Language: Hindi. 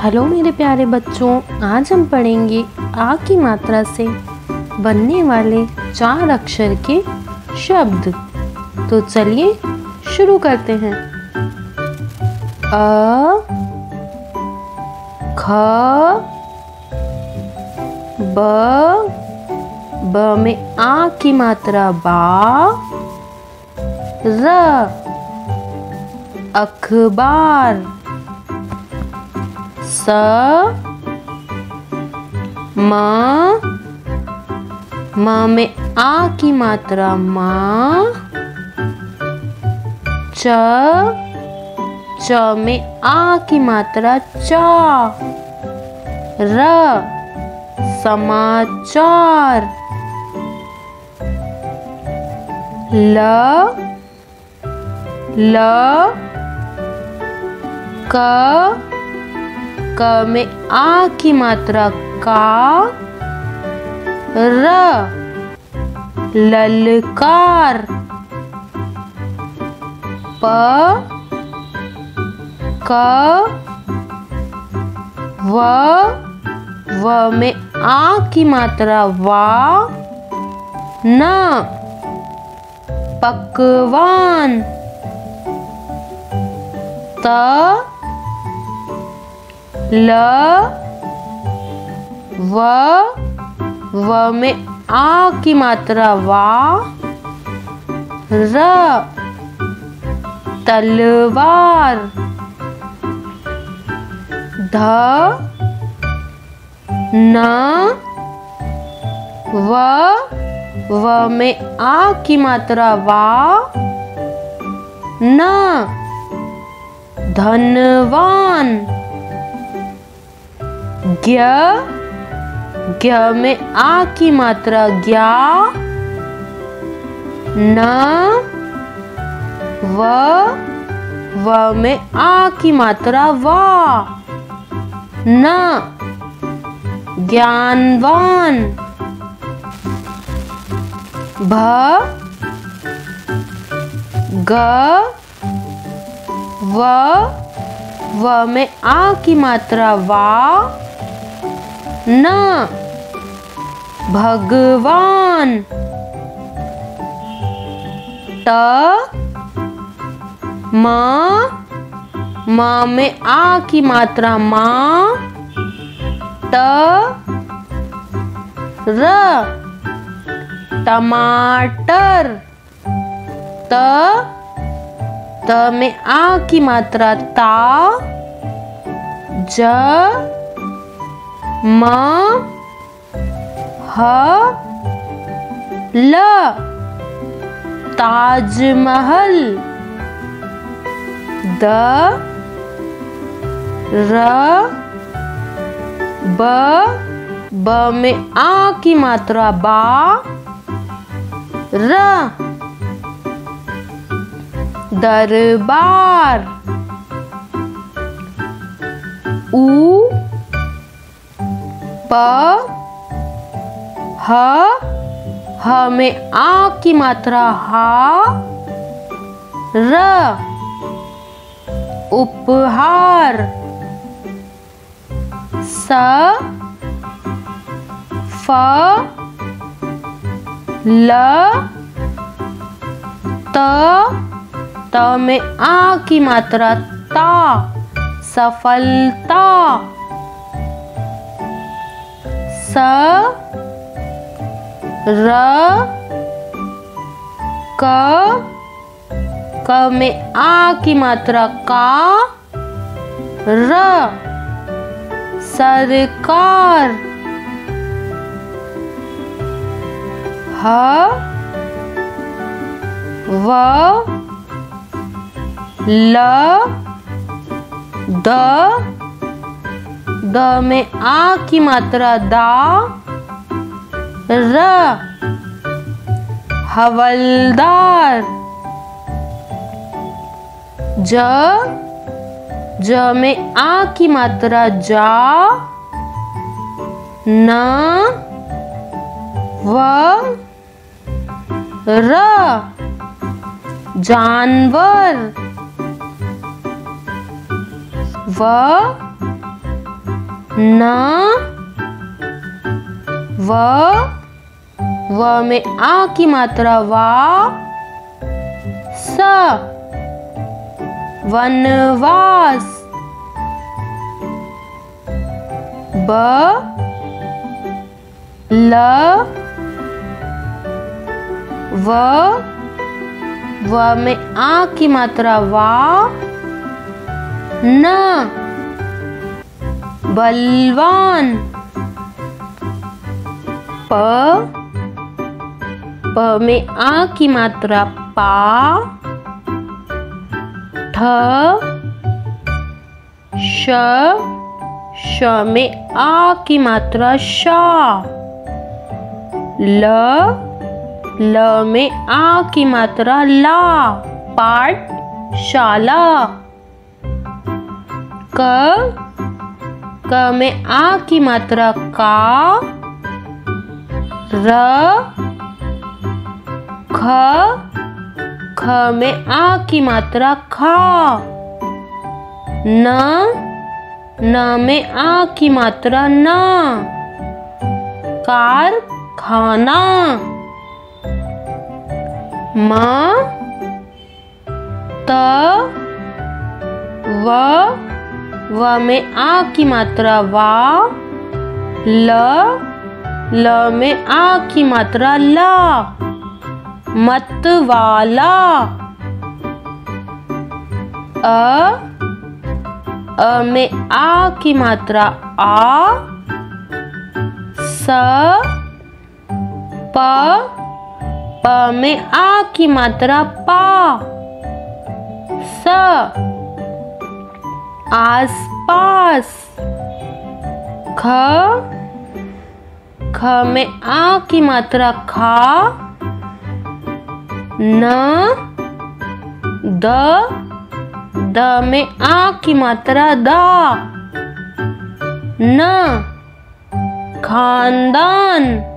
हेलो मेरे प्यारे बच्चों, आज हम पढ़ेंगे आ की मात्रा से बनने वाले 4 अक्षर के शब्द। तो चलिए शुरू करते हैं। अ, ख, ब में आ की मात्रा बा, र, अखबार, स, म में आ की मात्रा मा, च में आ की मात्रा चा, र, समाचार, ल, क में आ की मात्रा का, र, ललकार, प, क, व में आ की मात्रा वा, न, पकवान, त, ल, व में आ की मात्रा वा, र, तलवार, ध, न, व में आ की मात्रा वा, न, धनवान, ज्ञ में आ की मात्रा ज्ञा, न, व में आ की मात्रा वा, न, ज्ञानवान, भ, ग, व में आ की मात्रा वा, न, भगवान, त, म में आ की मात्रा मा, त, र, टमाटर, त में आ की मात्रा ता, ज, म, ह, ल, ताजमहल, द, र, ब में आ की मात्रा बा, र, दरबार, उ, प, ह में आ की मात्रा हा, र, उपहार, स, फ, ल, त में आ की मात्रा ता, सफलता, स, र, क में आ की मात्रा का, र, सरकार, ह, व, ल, द में आ की मात्रा दा, र, हवलदार, ज में आ की मात्रा जा, न, व, र, जानवर, व, न व, व में आ की मात्रा वा, स वनवास। ब ल व में आ की मात्रा वा, न बलवान। प में आ की मात्रा पा, ठ श में आ की मात्रा शा, ल में आ की मात्रा ला, पाठशाला। क में आ की मात्रा का, र ख में आ की मात्रा खा, न में आ की मात्रा ना, कारखाना। म त व में आ की मात्रा वा, ल में आ की मात्रा ला, मतवाला। अ में आ की मात्रा आ, स प में आ की मात्रा पा, स आसपास। ख में आ की मात्रा खा, न द में आ की मात्रा दा, न खानदान।